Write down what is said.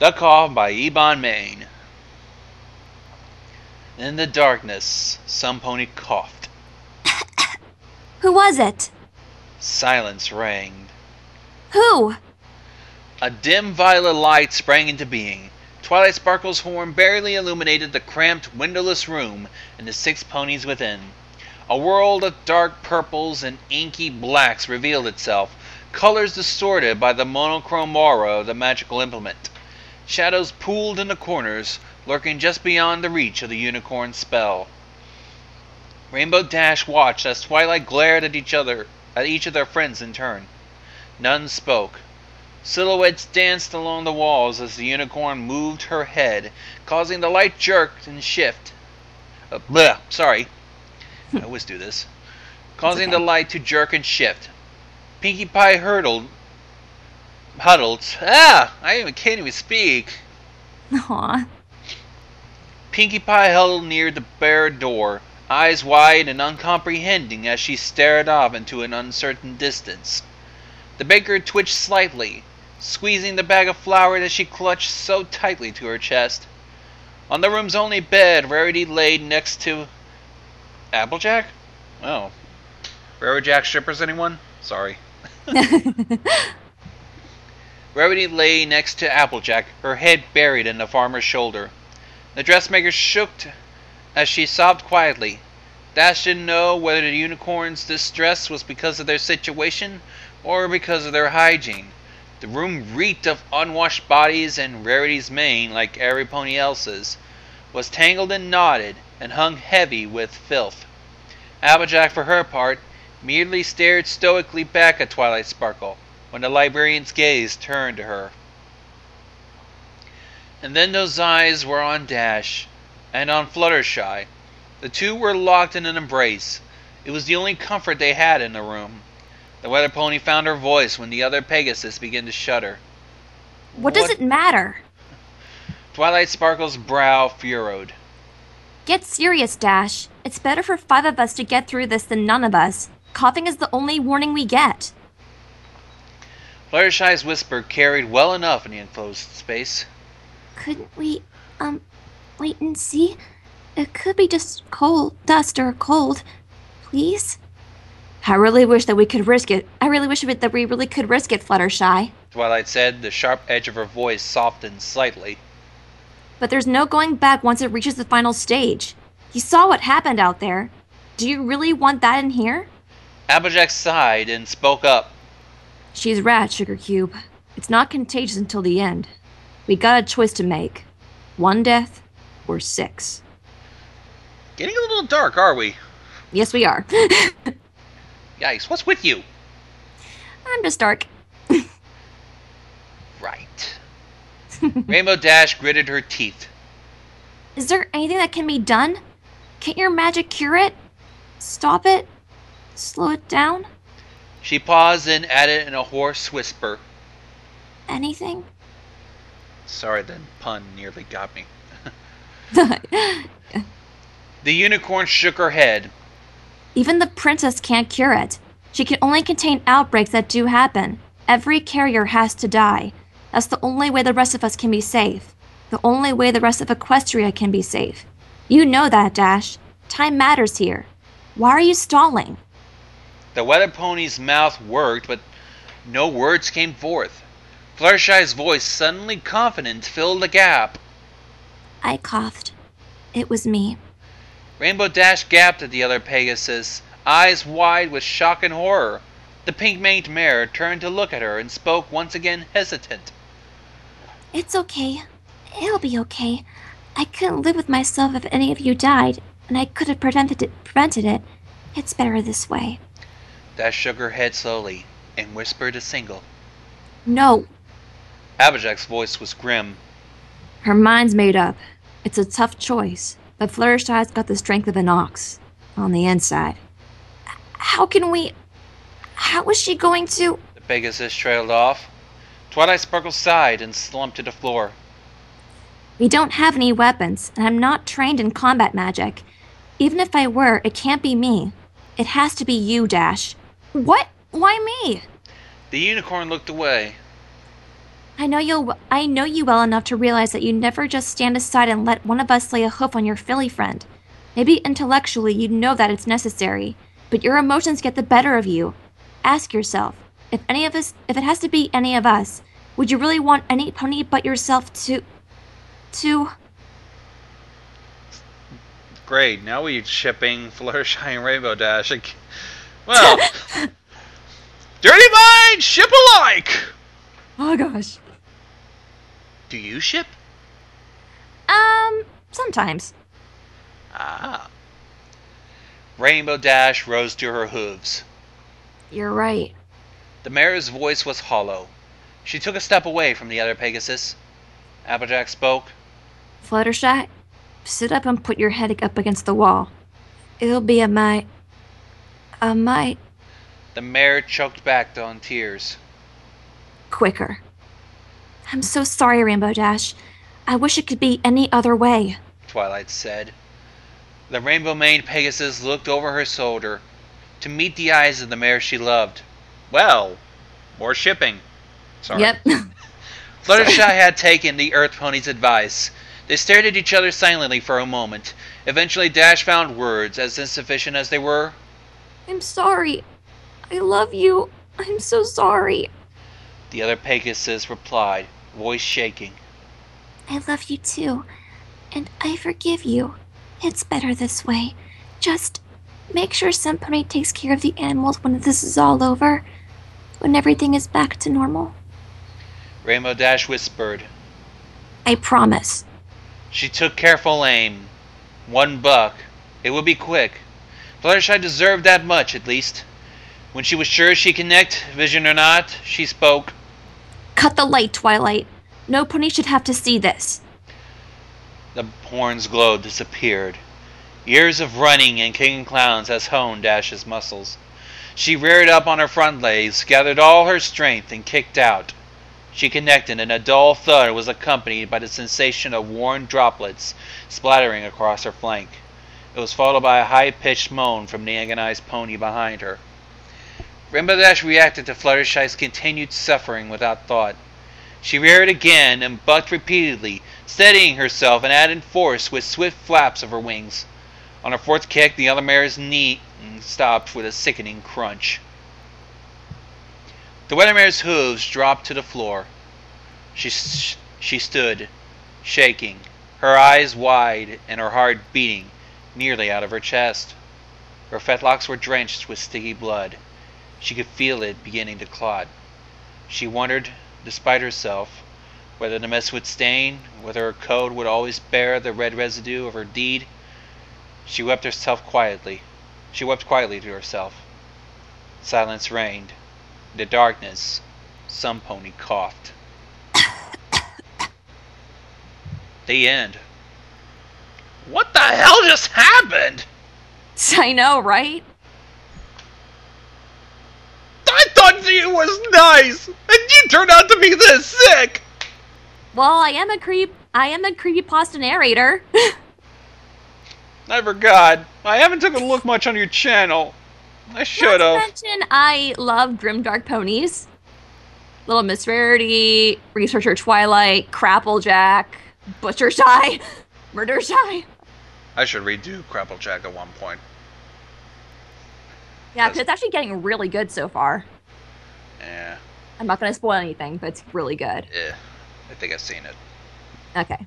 The Call by Ebon Main. In the darkness, some pony coughed. Who was it? Silence reigned. Who? A dim violet light sprang into being. Twilight Sparkle's horn barely illuminated the cramped, windowless room and the six ponies within. A world of dark purples and inky blacks revealed itself, colors distorted by the monochrome aura of the magical implement. Shadows pooled in the corners, lurking just beyond the reach of the unicorn's spell. Rainbow Dash watched as Twilight glared at each of their friends in turn. None spoke. Silhouettes danced along the walls as the unicorn moved her head, causing the light jerk and shift. I always do this. Causing the light to jerk and shift. Pinkie Pie huddled. I can't even speak. Aww. Pinkie Pie huddled near the bare door, eyes wide and uncomprehending as she stared off into an uncertain distance. The baker twitched slightly, squeezing the bag of flour that she clutched so tightly to her chest. On the room's only bed, Rarity lay next to Applejack? Oh. Rarejack strippers, anyone? Sorry. Rarity lay next to Applejack, her head buried in the farmer's shoulder. The dressmaker shook as she sobbed quietly. Dash didn't know whether the unicorns' distress was because of their situation or because of their hygiene. The room reeked of unwashed bodies, and Rarity's mane, like every pony else's, was tangled and knotted and hung heavy with filth. Applejack, for her part, merely stared stoically back at Twilight Sparkle when the librarian's gaze turned to her. And then those eyes were on Dash and on Fluttershy. The two were locked in an embrace. It was the only comfort they had in the room. The weather pony found her voice when the other Pegasus began to shudder. What does it matter? Twilight Sparkle's brow furrowed. Get serious, Dash. It's better for five of us to get through this than none of us. Coughing is the only warning we get. Fluttershy's whisper carried well enough in the enclosed space. Couldn't we, wait and see? It could be just dust or cold. Please? I really wish that we could risk it. Fluttershy, Twilight said, the sharp edge of her voice softened slightly. But there's no going back once it reaches the final stage. You saw what happened out there. Do you really want that in here? Applejack sighed and spoke up. She's right, Sugar Cube. It's not contagious until the end. We got a choice to make. One death or six. Getting a little dark, are we? Yes, we are. Yikes, what's with you? I'm just dark. Right. Rainbow Dash gritted her teeth. Is there anything that can be done? Can't your magic cure it? Stop it? Slow it down? She paused and added in a hoarse whisper. Anything? Sorry, that pun nearly got me. The unicorn shook her head. Even the princess can't cure it. She can only contain outbreaks that do happen. Every carrier has to die. That's the only way the rest of us can be safe. The only way the rest of Equestria can be safe. You know that, Dash. Time matters here. Why are you stalling? The weather pony's mouth worked, but no words came forth. Fluttershy's voice, suddenly confident, filled the gap. I coughed. It was me. Rainbow Dash gaped at the other Pegasus, eyes wide with shock and horror. The pink-maned mare turned to look at her and spoke once again, hesitant. It's okay. It'll be okay. I couldn't live with myself if any of you died, and I could have prevented it. It's better this way. Dash shook her head slowly and whispered a single. No. Applejack's voice was grim. Her mind's made up. It's a tough choice. But Fluttershy's got the strength of an ox on the inside. How is she going to... The Pegasus trailed off. Twilight Sparkle sighed and slumped to the floor. We don't have any weapons, and I'm not trained in combat magic. Even if I were, it can't be me. It has to be you, Dash. What? Why me? The unicorn looked away. I know you well enough to realize that you never just stand aside and let one of us lay a hoof on your filly friend. Maybe intellectually you know that it's necessary, but your emotions get the better of you. Ask yourself, if it has to be any of us, would you really want any pony but yourself to... Great, now we're shipping Fluttershy and Rainbow Dash. Well, dirty mind, ship alike! Oh gosh. Do you ship? Sometimes. Ah. Rainbow Dash rose to her hooves. You're right. The mare's voice was hollow. She took a step away from the other Pegasus. Applejack spoke. Fluttershy, sit up and put your head up against the wall. It'll be a mite. The mare choked back on tears. Quicker. I'm so sorry, Rainbow Dash. I wish it could be any other way, Twilight said. The Rainbow Main Pegasus looked over her shoulder to meet the eyes of the mare she loved. Well, more shipping. Sorry. Yep. Fluttershy had taken the Earth Pony's advice. They stared at each other silently for a moment. Eventually, Dash found words, as insufficient as they were. I'm sorry. I love you. I'm so sorry. The other Pegasus replied, voice shaking. I love you too, and I forgive you. It's better this way. Just make sure somebody takes care of the animals when this is all over, when everything is back to normal. Rainbow Dash whispered. I promise. She took careful aim. One buck. It would be quick. Fluttershy deserved that much, at least. When she was sure she connect, vision or not, she spoke. Cut the light, Twilight. No pony should have to see this. The horn's glow disappeared. Years of running and kicking clowns has honed Dash's muscles. She reared up on her front legs, gathered all her strength, and kicked out. She connected, and a dull thud was accompanied by the sensation of worn droplets splattering across her flank. It was followed by a high-pitched moan from the agonized pony behind her. Rainbow Dash reacted to Fluttershy's continued suffering without thought. She reared again and bucked repeatedly, steadying herself and adding force with swift flaps of her wings. On her fourth kick, the other mare's knee stopped with a sickening crunch. The weather mare's hooves dropped to the floor. She stood, shaking, her eyes wide and her heart beating nearly out of her chest. Her fetlocks were drenched with sticky blood. She could feel it beginning to clot. She wondered, despite herself, whether the mess would stain, whether her coat would always bear the red residue of her deed. She wept quietly to herself. Silence reigned. In the darkness, some pony coughed. The end. What the hell just happened? I know, right? You was nice, and you turned out to be this sick. Well, I am a creepypasta narrator. I forgot. I haven't taken a look much on your channel. I should have. Not to mention, I love Grimdark ponies. Little Miss Rarity, Researcher Twilight, Crapplejack, Butchershy, Murdershy. I should redo Crapplejack at one point. Yeah, because it's actually getting really good so far. Yeah. I'm not going to spoil anything, but it's really good. Yeah, I think I've seen it. Okay.